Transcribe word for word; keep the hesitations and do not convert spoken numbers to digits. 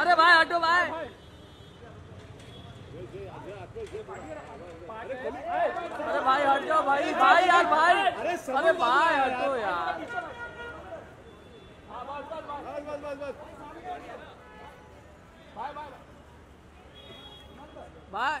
अरे भाई हटो भाई अरे भाई हट जाओ भाई भाई यार भाई अरे भाई हटो यार भाई